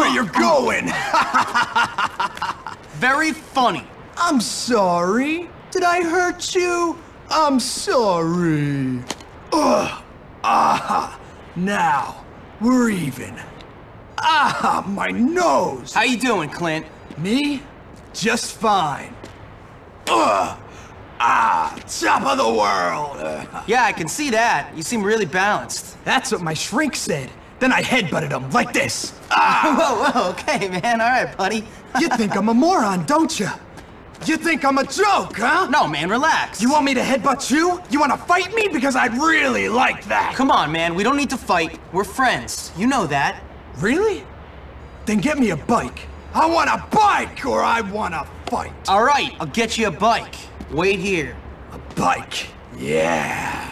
where you're going. Very funny. I'm sorry. Did I hurt you? I'm sorry. Ugh. Aha. Now, we're even. Ah, my nose! How you doing, Clint? Me? Just fine. Ugh! Ah, top of the world! Yeah, I can see that. You seem really balanced. That's what my shrink said. Then I headbutted him, like this. Ah! Whoa, whoa, okay, man. All right, buddy. You think I'm a moron, don't you? You think I'm a joke, huh? No, man, relax. You want me to headbutt you? You want to fight me? Because I'd really like that. Come on, man. We don't need to fight. We're friends. You know that. Really? Then get me a bike. I want a bike or I want to fight. All right, I'll get you a bike. Wait here. A bike? Yeah.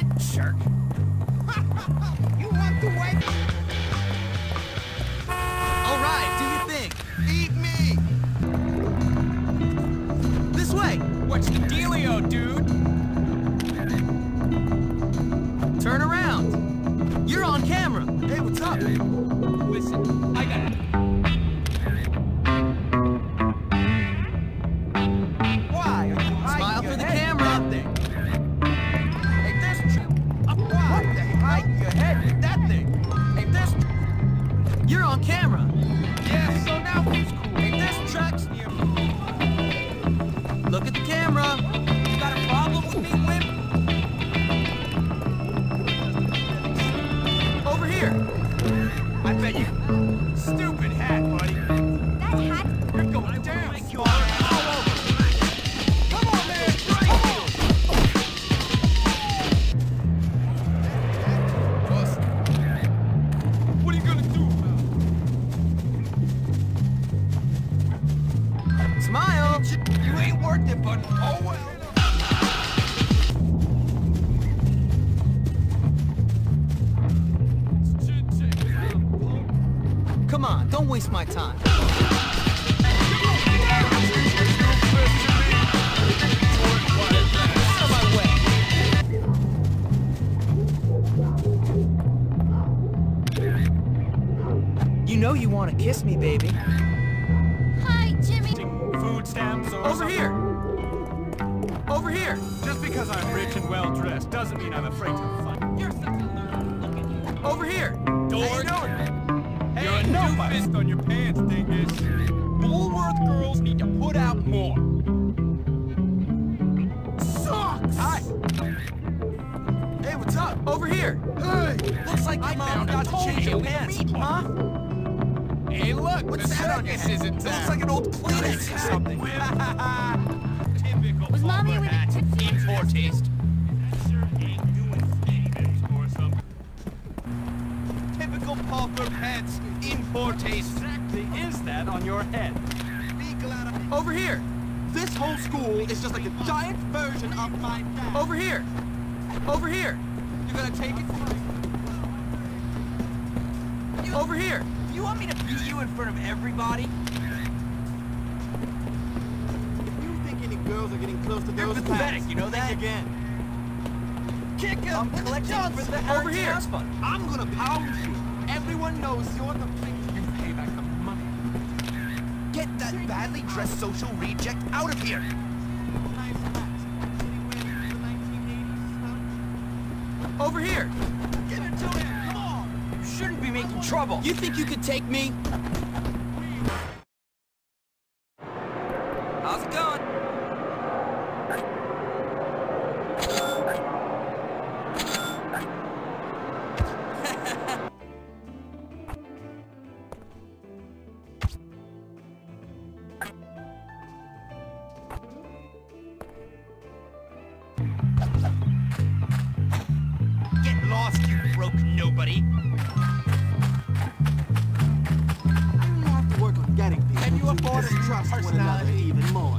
That jerk. You want to wait? All right, do your thing. Eat me. This way. What's the dealio, dude? Turn around. You're on camera. Hey, what's up? Listen, I got it. You think you could take me? How's it going? Get lost, you broke nobody. Trust one another even more.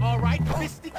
All right, Mystic.